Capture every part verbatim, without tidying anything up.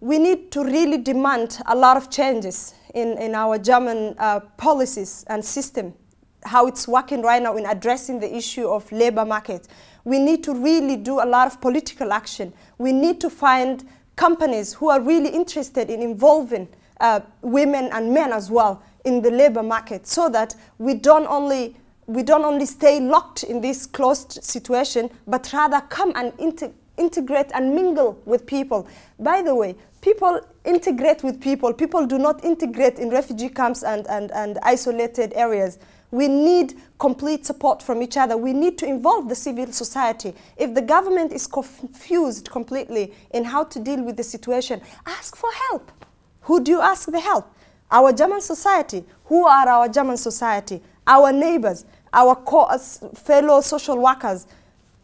we need to really demand a lot of changes in, in our German uh, policies and system, how it's working right now in addressing the issue of labor market. We need to really do a lot of political action. We need to find companies who are really interested in involving uh, women and men as well in the labor market, so that we don't only we don't only stay locked in this closed situation, but rather come and inter integrate and mingle with people. By the way, people integrate with people. People do not integrate in refugee camps and, and, and isolated areas. We need complete support from each other. We need to involve the civil society. If the government is confused completely in how to deal with the situation, ask for help. Who do you ask the help? Our German society. Who are our German society? Our neighbors, our fellow social workers,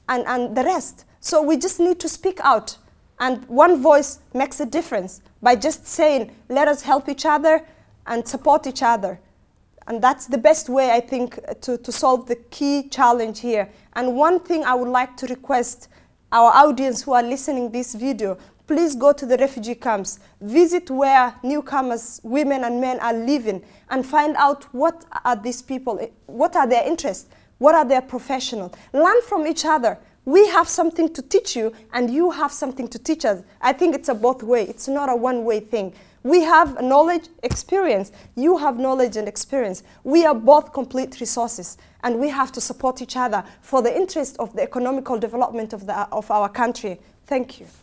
and, and the rest. So we just need to speak out. And one voice makes a difference by just saying, let us help each other and support each other. And that's the best way, I think, to, to solve the key challenge here. And one thing I would like to request our audience who are listening this video, please go to the refugee camps, visit where newcomers, women and men are living, and find out what are these people, what are their interests, what are their professionals. Learn from each other. We have something to teach you, and you have something to teach us. I think it's a both way. It's not a one-way thing. We have knowledge, experience. You have knowledge and experience. We are both complete resources, and we have to support each other for the interest of the economical development of, the, of our country. Thank you.